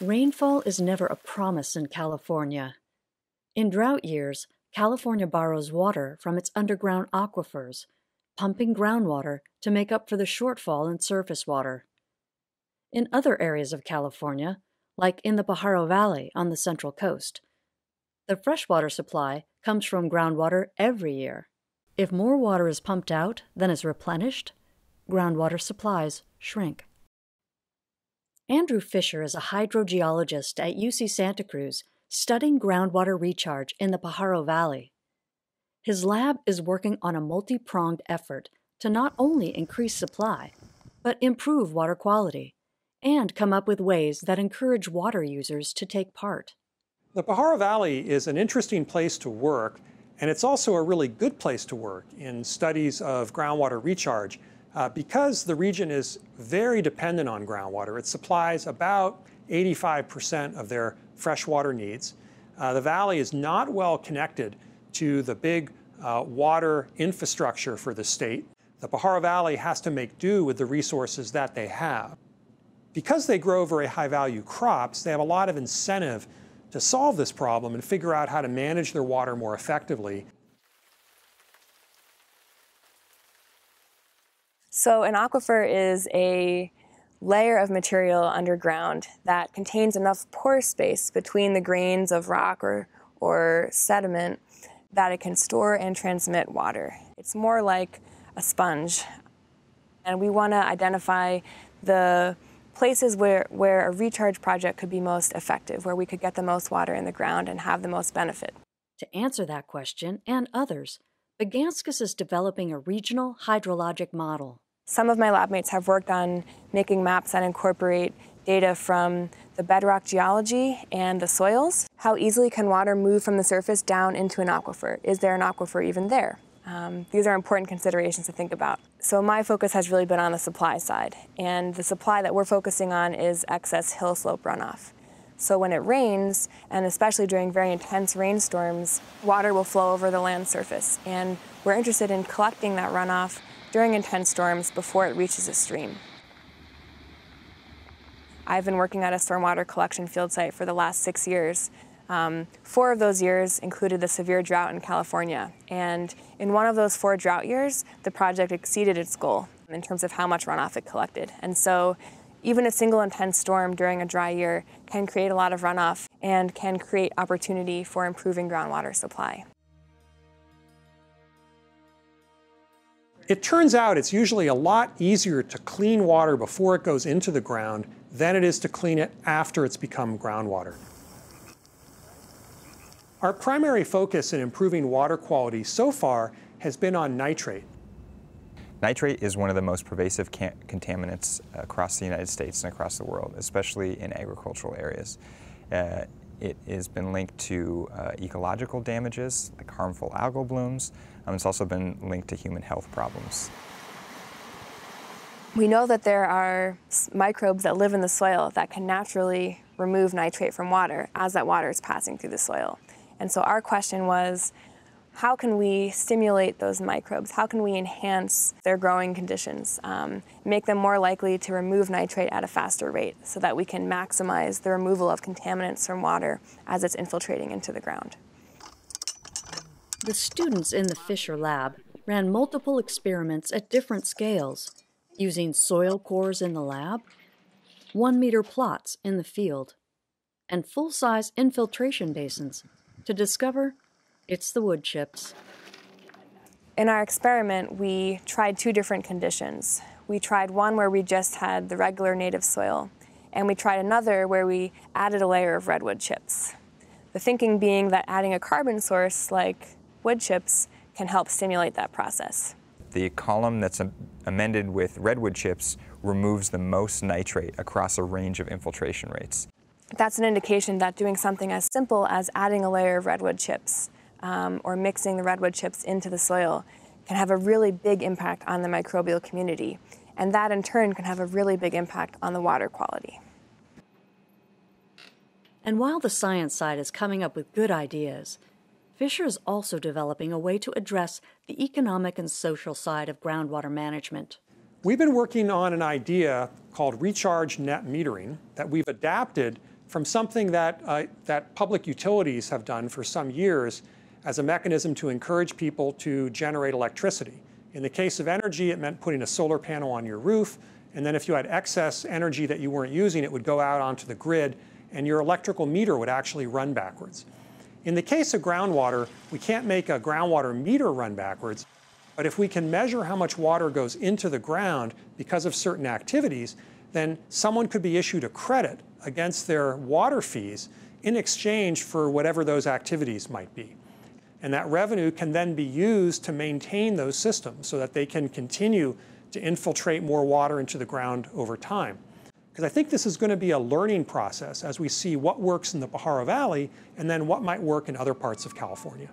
Rainfall is never a promise in California. In drought years, California borrows water from its underground aquifers, pumping groundwater to make up for the shortfall in surface water. In other areas of California, like in the Pajaro Valley on the Central Coast, the freshwater supply comes from groundwater every year. If more water is pumped out than is replenished, groundwater supplies shrink. Andrew Fisher is a hydrogeologist at UC Santa Cruz studying groundwater recharge in the Pajaro Valley. His lab is working on a multi-pronged effort to not only increase supply, but improve water quality and come up with ways that encourage water users to take part. The Pajaro Valley is an interesting place to work, and it's also a really good place to work in studies of groundwater recharge because the region is very dependent on groundwater. It supplies about 85% of their freshwater needs. The valley is not well connected to the big water infrastructure for the state. The Pajaro Valley has to make do with the resources that they have. Because they grow very high-value crops, they have a lot of incentive to solve this problem and figure out how to manage their water more effectively. So an aquifer is a layer of material underground that contains enough pore space between the grains of rock or sediment that it can store and transmit water. It's more like a sponge. And we want to identify the places where a recharge project could be most effective, where we could get the most water in the ground and have the most benefit. To answer that question and others, Beganskas is developing a regional hydrologic model. Some of my lab mates have worked on making maps that incorporate data from the bedrock geology and the soils. How easily can water move from the surface down into an aquifer? Is there an aquifer even there? These are important considerations to think about. So my focus has really been on the supply side, and the supply that we're focusing on is excess hill slope runoff. So when it rains, and especially during very intense rainstorms, water will flow over the land surface, and we're interested in collecting that runoff during intense storms before it reaches a stream. I've been working at a stormwater collection field site for the last 6 years. 4 of those years included the severe drought in California. And in one of those 4 drought years, the project exceeded its goal in terms of how much runoff it collected. And so even a single intense storm during a dry year can create a lot of runoff and can create opportunity for improving groundwater supply. It turns out it's usually a lot easier to clean water before it goes into the ground than it is to clean it after it's become groundwater. Our primary focus in improving water quality so far has been on nitrate. Nitrate is one of the most pervasive contaminants across the United States and across the world, especially in agricultural areas. It has been linked to ecological damages, like harmful algal blooms. It's also been linked to human health problems. We know that there are microbes that live in the soil that can naturally remove nitrate from water as that water is passing through the soil. And so our question was, how can we stimulate those microbes? How can we enhance their growing conditions, make them more likely to remove nitrate at a faster rate so that we can maximize the removal of contaminants from water as it's infiltrating into the ground? The students in the Fisher Lab ran multiple experiments at different scales, using soil cores in the lab, 1-meter plots in the field, and full-size infiltration basins to discover it's the wood chips. In our experiment, we tried 2 different conditions. We tried one where we just had the regular native soil, and we tried another where we added a layer of redwood chips. The thinking being that adding a carbon source like wood chips can help stimulate that process. The column that's amended with redwood chips removes the most nitrate across a range of infiltration rates. That's an indication that doing something as simple as adding a layer of redwood chips or mixing the redwood chips into the soil can have a really big impact on the microbial community. And that in turn can have a really big impact on the water quality. And while the science side is coming up with good ideas, Fisher is also developing a way to address the economic and social side of groundwater management. We've been working on an idea called recharge net metering that we've adapted from something that, that public utilities have done for some years as a mechanism to encourage people to generate electricity. In the case of energy, it meant putting a solar panel on your roof, and then if you had excess energy that you weren't using, it would go out onto the grid, and your electrical meter would actually run backwards. In the case of groundwater, we can't make a groundwater meter run backwards, but if we can measure how much water goes into the ground because of certain activities, then someone could be issued a credit against their water fees in exchange for whatever those activities might be. And that revenue can then be used to maintain those systems so that they can continue to infiltrate more water into the ground over time. Because I think this is going to be a learning process as we see what works in the Pajaro Valley and then what might work in other parts of California.